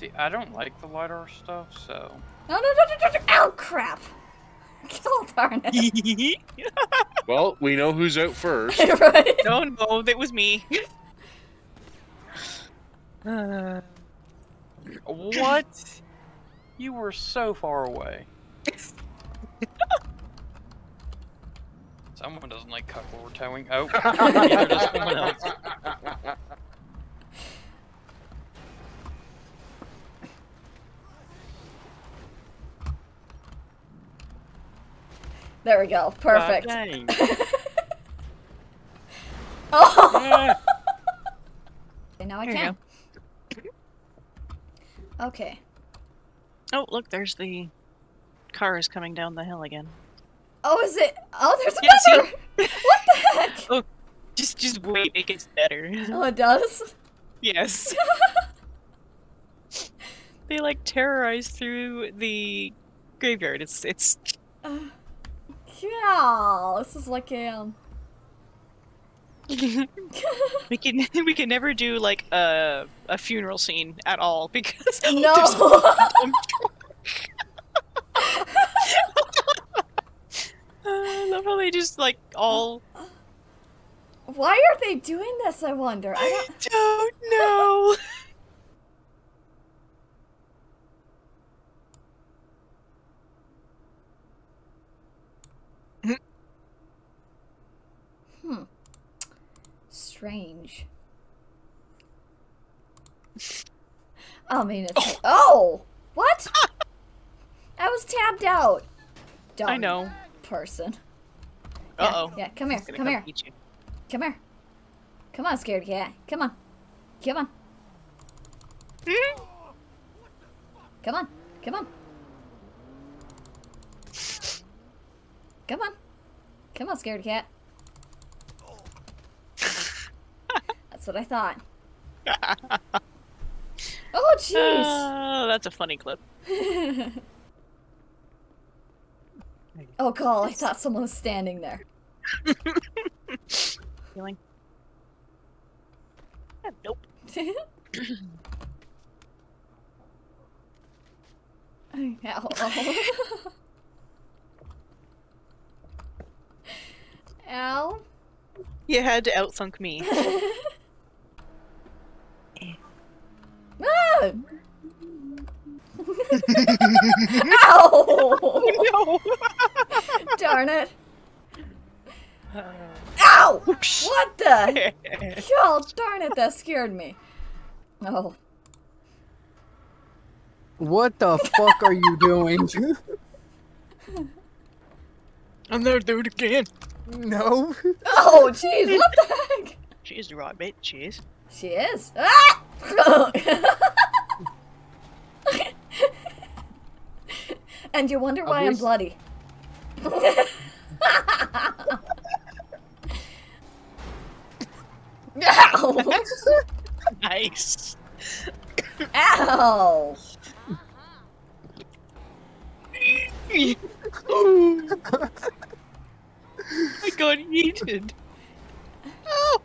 See, I don't like the LIDAR stuff, so... No. Oh, crap! Oh, darn it. Well, we know who's out first. Right? No, that was me. What? You were so far away. Someone doesn't like cuck or towing. Oh, neither does someone else. There we go. Perfect. Oh! Yeah. And now I can. Okay. Oh, look, there's the car is coming down the hill again. Oh, is it? Oh, there's another! Yeah, what the heck? Oh, just wait, it gets better. Oh, it does? Yes. They, like, terrorize through the graveyard. It's... Yeah, this is like a, we can never do like a funeral scene at all because no. I love how they just like all. Why are they doing this? I wonder. I don't know. Strange. I mean, it's... Oh! What? I was tabbed out. Dumb I know. Person. Uh-oh. Yeah, come here. Come here. Come here. Come on, scared cat. Come on. Come on. Hmm? Come on. Come on. Come on. Come on, scared cat. That's what I thought. Oh, jeez! That's a funny clip. Oh, God, I thought someone was standing there. Feeling? Nope. Ow. Ow. You had to out-thunk me. Ah! Ow! Oh, no! Darn it! Ow! Whoosh. What the? Oh, darn it! That scared me. Oh. What the fuck are you doing? I'm gonna do it again. No. Oh, jeez! What the heck? She is the right bitch. She is. She is. Ah! And you wonder why I'm bloody. Ow. Nice. Ow. I got yeeted. Ow.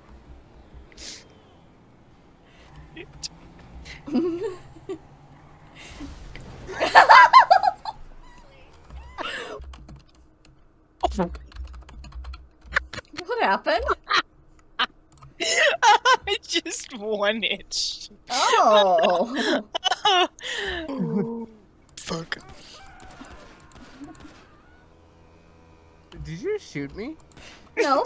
What happened? I just one itch. Oh. Oh. Fuck. Did you shoot me? No.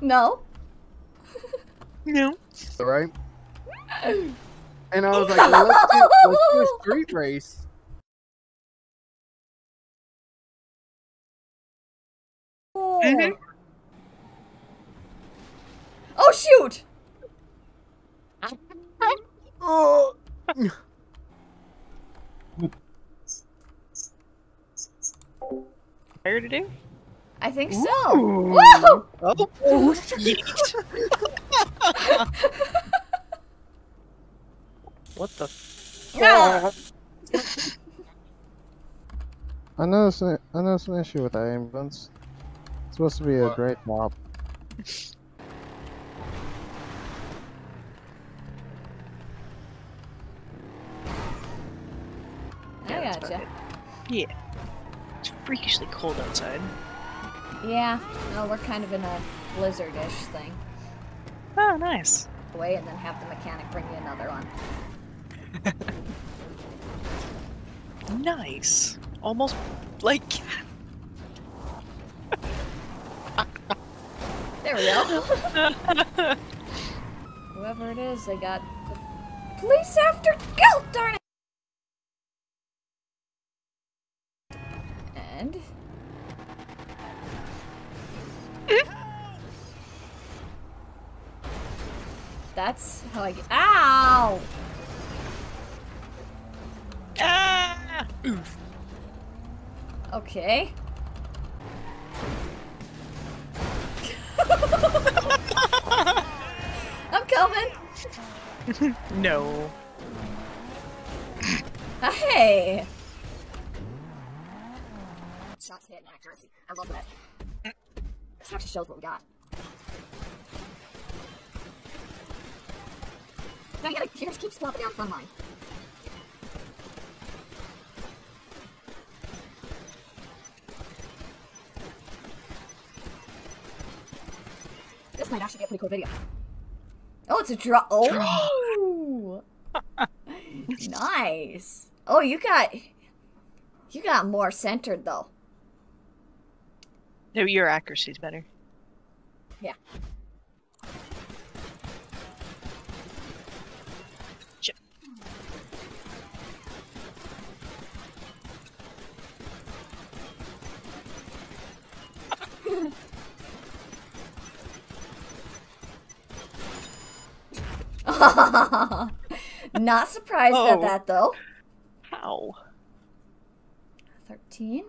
No. No. Right? And I was like, let's do a street race. Oh, oh shoot! Oh. Fair to do? I think so. Woo! Oh, oh shit. What the f- No! I know it's an issue with that ambulance. It's supposed to be a great mob. Gotcha. Started. Yeah. It's freakishly cold outside. Yeah. No, we're kind of in a blizzard-ish thing. Oh, nice. Away and then have the mechanic bring you another one. Nice. Almost like... There we go. Whoever it is, they got the police after... God darn it! And... That's how I get... Ow! Ah! Oof. Okay. I'm coming! No. Hey! Shots hit and accuracy. I love that. This actually shows what we got. Now you gotta just keep swapping out from mine. This might actually be a pretty cool video. Oh, it's a draw. Oh, nice. Oh, you got more centered though. No, your accuracy's better. Yeah. Not surprised at that, though. How? 13.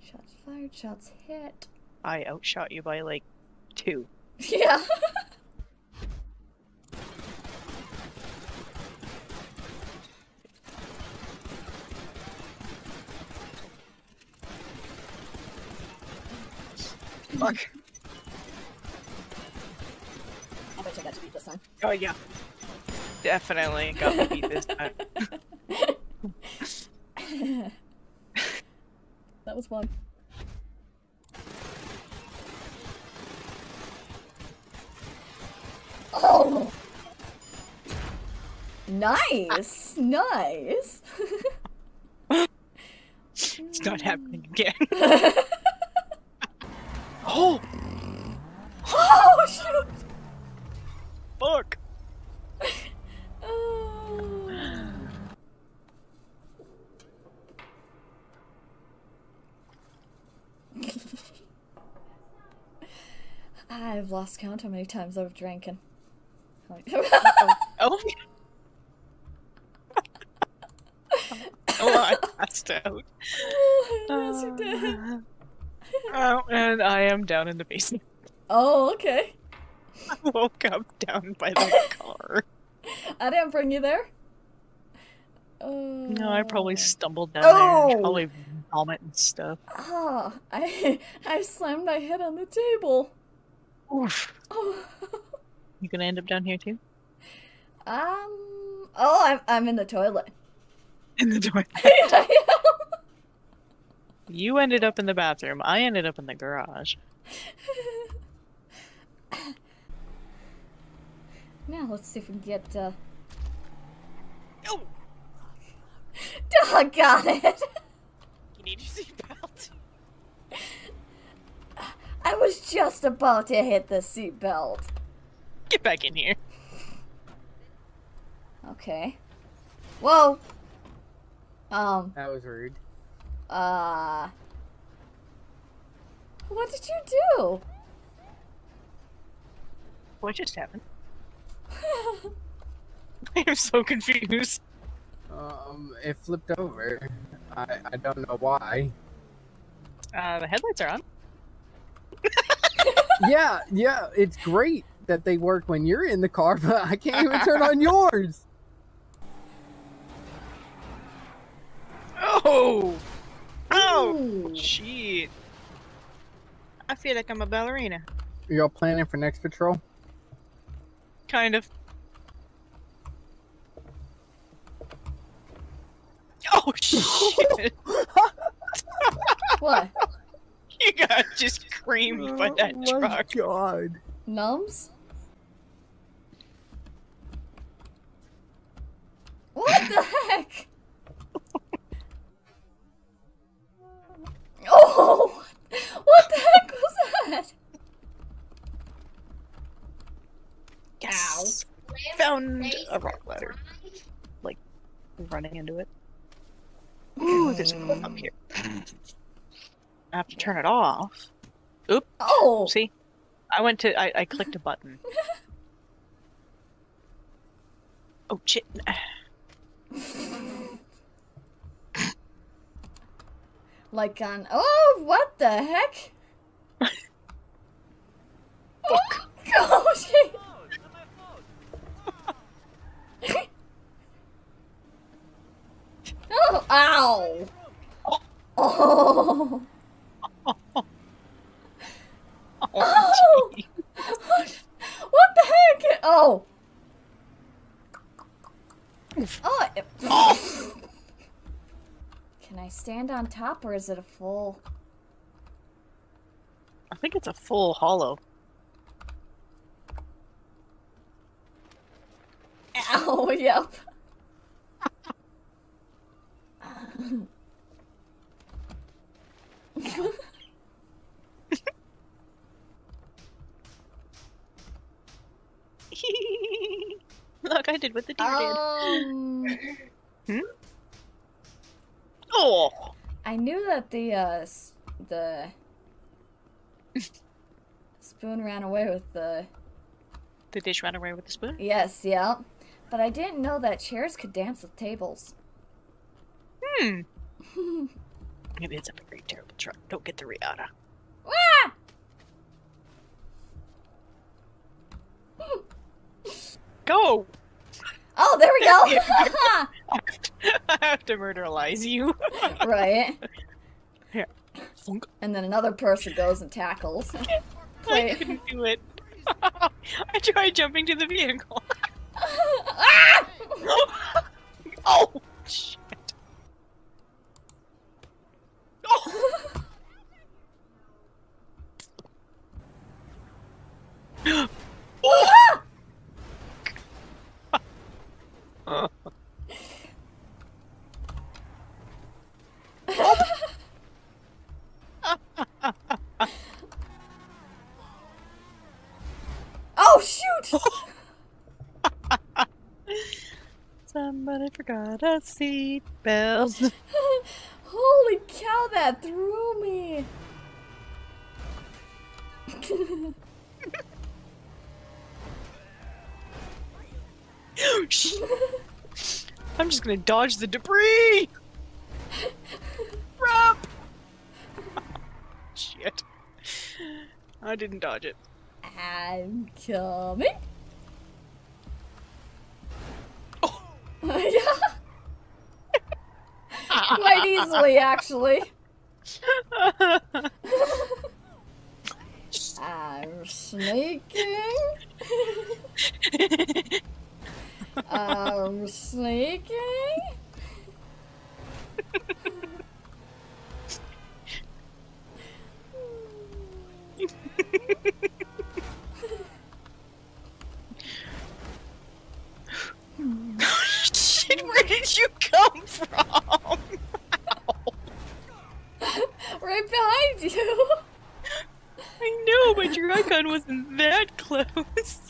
Shots fired, shots hit. I outshot you by, like, 2. Yeah. Fuck. I bet I got to beat this time. Oh, yeah. Definitely got to beat this time. That was fun. Oh! Nice! Nice! It's not happening again. Oh! Oh, shoot! Fuck! I've lost count how many times I've drinking. Oh! Oh, I passed out. Yes, you did. Oh, and I am down in the basement. Oh, okay. I woke up down by the car. I didn't bring you there. No, I probably stumbled down there and probably vomit and stuff. Ah, I slammed my head on the table. Oof. Oh. You gonna end up down here too? Oh, I'm in the toilet. In the toilet. I am. You ended up in the bathroom. I ended up in the garage. Now let's see if we can get. No. Oh, got it. You need your seatbelt. I was just about to hit the seatbelt. Get back in here. Okay. Whoa. That was rude. What did you do? What just happened? I am so confused. It flipped over. I don't know why. The headlights are on. Yeah, it's great that they work when you're in the car, but I can't even turn on yours. Oh! Oh! Shit. I feel like I'm a ballerina. Are y'all planning for next patrol? Kind of. Oh, Oh shit! What? You got just creamed by that truck. Oh god. Nums? What the heck? Oh! What the heck was that? Ow. Found a rock ladder. Like, running into it. Ooh, there's a clip up here. I have to turn it off. Oop. Oh! See? I clicked a button. Oh, shit. Like on. Oh, what the heck? Fuck. Oh, shit. Oh, ow. Oh. Oh. Oh. What the heck? Oh. Oh. Oh. Can I stand on top, or is it a full? I think it's a full hollow. Ow, yep. Look, I did what the deer did. Hmm? Oh! I knew that the spoon ran away with the... The dish ran away with the spoon? Yes, yeah. But I didn't know that chairs could dance with tables. Hmm. Maybe it's a very terrible truck. Don't get the Rihanna. Ah! Go! Oh, there we go! I have to murderize you. Right. Here. And then another person goes and tackles. I couldn't do it. I tried jumping to the vehicle. Ah! Oh, shit. Oh. Oh. Oh, shoot! Somebody forgot a seatbelt. Holy cow, that threw me! I'm just gonna dodge the debris! Rup! Shit. I didn't dodge it. I'm coming! Oh. Quite easily, actually. I'm sneaking. I'm sneaking. Shit, where did you come from? Right behind you. I know, but your icon wasn't that close.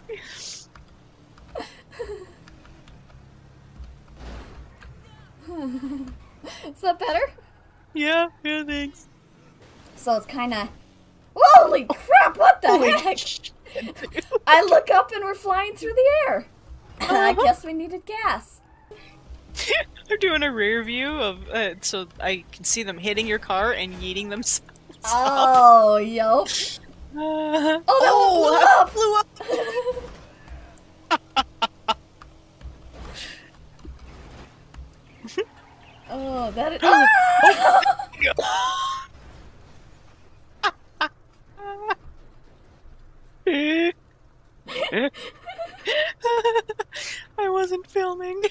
Is that better? Yeah, yeah, thanks. So it's kind of... Holy crap, what the heck? Shit, I look up and we're flying through the air. I guess we needed gas. They're doing a rear view of, so I can see them hitting your car and yeeting themselves. Oh, yup. Oh, that flew up! Oh, that is. Ah! I wasn't filming.